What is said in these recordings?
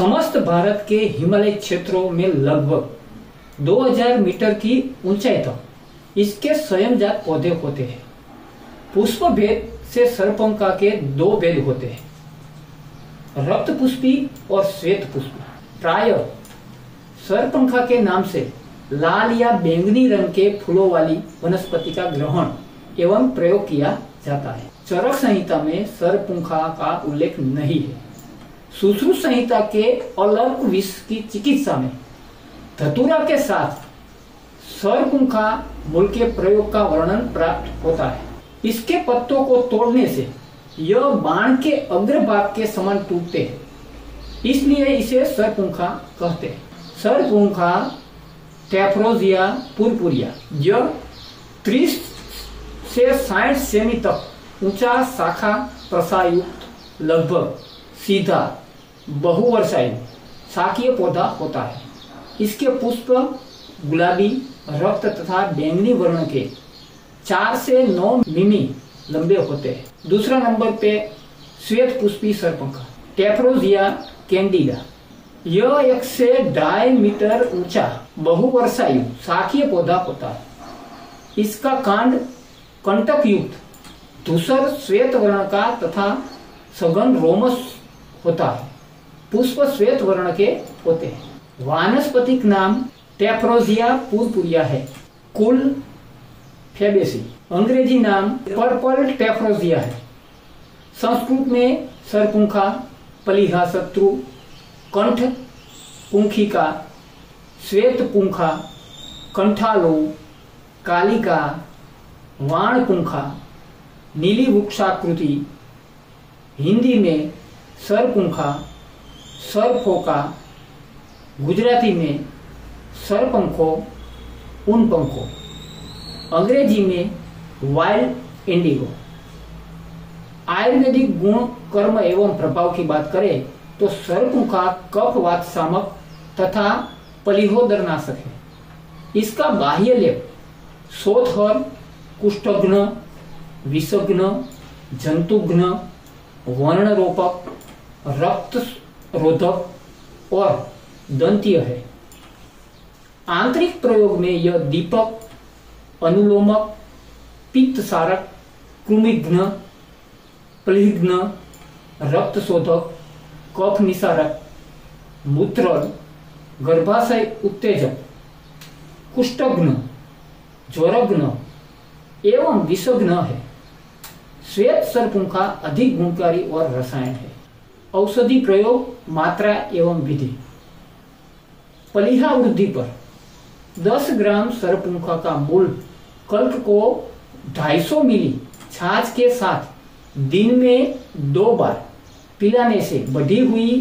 समस्त भारत के हिमालय क्षेत्रों में लगभग 2000 मीटर की ऊंचाई तक इसके स्वयंजात पौधे होते हैं। पुष्प भेद से सरपंखा के दो भेद होते हैं, रक्त पुष्पी और श्वेत पुष्पी। प्रायः सरपंखा के नाम से लाल या बैंगनी रंग के फूलों वाली वनस्पति का ग्रहण एवं प्रयोग किया जाता है। चरक संहिता में सरपंखा का उल्लेख नहीं है। सुश्रुत संहिता के अलर्प विष की चिकित्सा में धतूरा के साथ सरपुंखा मूल के प्रयोग का वर्णन प्राप्त होता है। इसके पत्तों को तोड़ने से यह बाण के अग्रभाग के समान टूटते हैं, इसलिए इसे सरपुंखा कहते हैं। सरपुंखा टेफ्रोजिया पुरपुरिया यह 30 से 60 सेमी तक ऊंचा, शाखा प्रसायुक्त, लगभग सीधा, बहुवर्षायु शाकीय पौधा होता है। इसके पुष्प गुलाबी, रक्त तथा बैंगनी वर्ण के 4 से 9 मिमी लंबे होते हैं। दूसरा नंबर पे श्वेत पुष्पी सरपंखा टेफ्रोजिया कैंडिडा यह 1 से 2.5 मीटर ऊंचा, बहुवर्षायु शाकीय पौधा होता है। इसका कांड कंटकयुक्त, धूसर श्वेत वर्ण का तथा सघन रोमस होता है। पुष्प श्वेत वर्ण के होते हैं। वानस्पतिक नाम टेफ्रोजिया पुरपुरिया है, कुल फेबेसी। अंग्रेजी नाम पर्पल टेफ्रोजिया है। संस्कृत में सरपुंखा, प्लीहाशत्रु, कंठपुंखिका, श्वेतपुंखा, कंठालो, कालिका, वाण पुंखा, नीली मुखाकृति। हिंदी में सरपुंखा, सरफोका, गुजराती में सरपंखो, उनपंखो, अंग्रेजी में वाइल्ड इंडिगो। आयुर्वेदिक गुण, कर्म एवं प्रभाव की बात करें तो सरपुंखा कफवात शामक तथा पलिहोदरनाशक है। इसका बाह्य लेप शोथहर, कुष्ठघ्न, विषघ्न, जंतुघ्न, वर्णरोपक, रक्त रोधक और दंतीय है। आंतरिक प्रयोग में यह दीपक, अनुलोमक, पित्तसारक, कृमिघ्न, प्लीघ्न, रक्त शोधक, कफ निसारक, मूत्र, गर्भाशय उत्तेजक, कुष्ठघ्न, ज्वरघ्न एवं विषघ्न है। श्वेत सरपुंखा अधिक गुणकारी और रसायन है। औषधि प्रयोग, मात्रा एवं विधि। पलिहा वृद्धि पर 10 ग्राम सरपुंखा का मूल कल्प को 250 मिली छाछ के साथ दिन में 2 बार पिलाने से बढ़ी हुई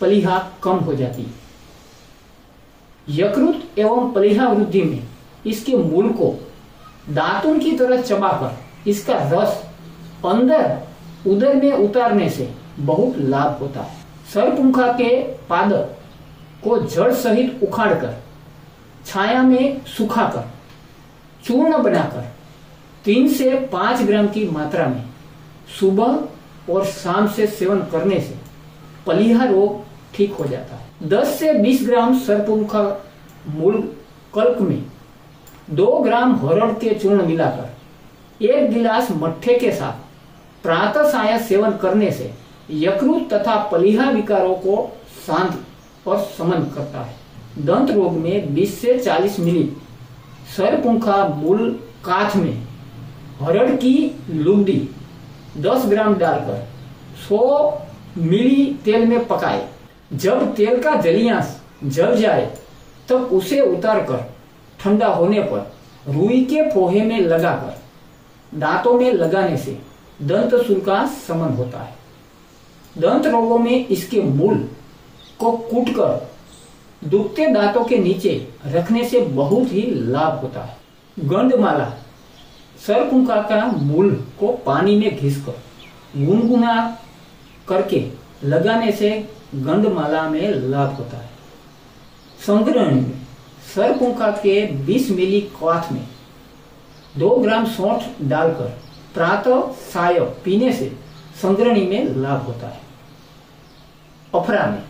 पलिहा कम हो जाती है। यकृत एवं पलिहा वृद्धि में इसके मूल को दातुन की तरह चबाकर इसका रस अंदर उदर में उतारने से बहुत लाभ होता है। सरपुंखा के पादप को जड़ सहित उखाड़कर, छाया में सुखाकर, चूर्ण बनाकर 3 से 5 ग्राम की मात्रा में सुबह और शाम से सेवन करने से पलिहा रोग ठीक हो जाता है। 10 से 20 ग्राम सरपुंखा मूल कल्प में 2 ग्राम हरड़ के चूर्ण मिलाकर 1 गिलास मट्ठे के साथ प्रातः साय सेवन करने से यकृत तथा पलिहा विकारों को शांत और समन करता है। दंत रोग में 20 से 40 मिली सरपुंखा मूल काथ में हरड़ की लुगदी 10 ग्राम डालकर 100 मिली तेल में पकाए। जब तेल का जलीयांश जल जाए तब उसे उतारकर ठंडा होने पर रुई के पोहे में लगाकर दांतों में लगाने से दंत सूल का समन होता है। दंत रोगों में इसके मूल को कूटकर दुखते दांतों के नीचे रखने से बहुत ही लाभ होता है। गंधमाला सरपुंखा का मूल को पानी में घिसकर गुनगुना करके लगाने से गंधमाला में लाभ होता है। संग्रहण में सरपुंखा के 20 मिली क्वाथ में 2 ग्राम सौंठ डालकर प्रातः साय पीने से संग्रहणी में लाभ होता है। अफरा में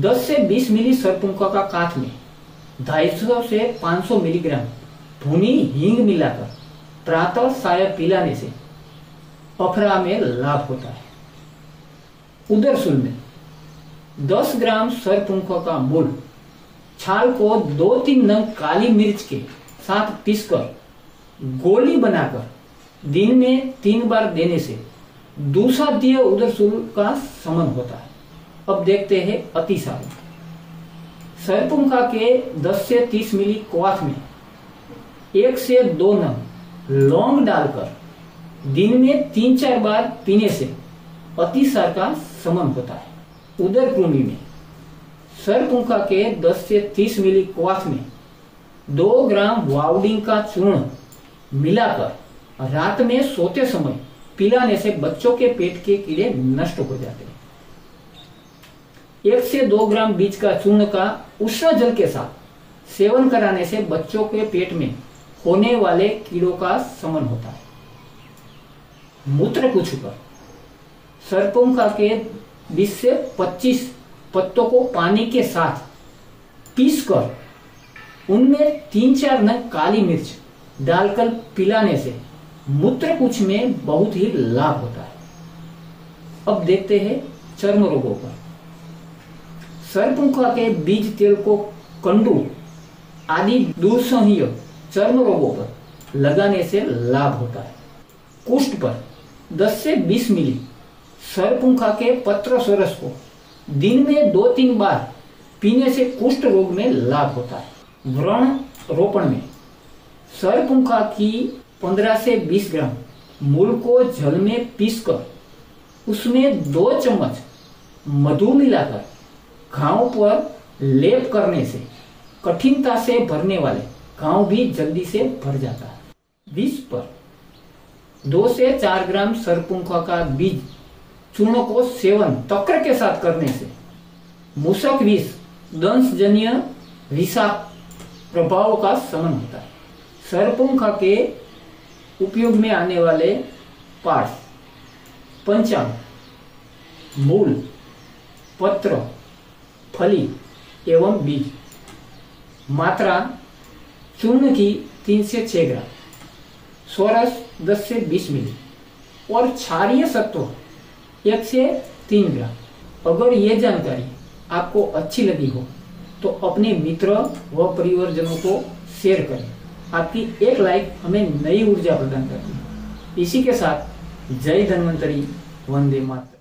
10 से 20 मिली सरपंखो का कांच में 250 से 500 मिलीग्राम भूमि हींग मिलाकर प्रातः साय पिलाने से अफरा में लाभ होता है। उदरसूल में 10 ग्राम सरपंखो का मूल छाल को 2-3 नंग काली मिर्च के साथ पीसकर गोली बनाकर दिन में 3 बार देने से दूसरा दिया उदरसूल का शमन होता है। अब देखते हैं अतिसार। शरपुंखा के 10 से 30 मिली क्वाथ में 1 से 2 नंग लौंग डालकर दिन में 3-4 बार पीने से अतिसार का शमन होता है। उदर कृमि में शरपुंखा के 10 से 30 मिली क्वाथ में 2 ग्राम वाउडिंग का चूर्ण मिलाकर रात में सोते समय पिलाने से बच्चों के पेट के कीड़े नष्ट हो जाते हैं। 1 से 2 ग्राम बीज का चूर्ण का उष्ण जल के साथ सेवन कराने से बच्चों के पेट में होने वाले कीड़ों का शमन होता है। मूत्रकुछुका सरपुंखा के 20 से 25 पत्तों को पानी के साथ पीसकर उनमें 3-4 नग काली मिर्च डालकर पिलाने से मूत्रकुछ में बहुत ही लाभ होता है। अब देखते हैं चर्म रोगों पर। शरपुंखा के बीज तेल को कंडू आदि दूषणीय चर्म रोगों पर लगाने से लाभ होता है। कुष्ठ पर 10 से 20 मिली शरपुंखा के पत्र सरस को दिन में 2-3 बार पीने से कुष्ठ रोग में लाभ होता है। व्रण रोपण में शरपुंखा की 15 से 20 ग्राम मूल को जल में पीसकर उसमें 2 चम्मच मधु मिलाकर घाव पर लेप करने से कठिनता से भरने वाले घाव भी जल्दी से भर जाता है। बीज पर 2 से 4 ग्राम शरपुंखा का बीज चूर्ण को सेवन तक्र के साथ करने से मूषक विष दंशजन्य विषाक्त प्रभावों का शमन होता है। शरपुंखा के उपयोग में आने वाले पार्ट्स: पंचांग, मूल, पत्र, फली एवं बीज। मात्रा: चूर्ण की 3 से 6 ग्राम, सोरस 10 से 20 मिली और क्षारीय सत्व 1 से 3 ग्राम। अगर ये जानकारी आपको अच्छी लगी हो तो अपने मित्र व परिवारजनों को शेयर करें। आपकी एक लाइक हमें नई ऊर्जा प्रदान करती है। इसी के साथ जय धन्वंतरी, वंदे मातरम।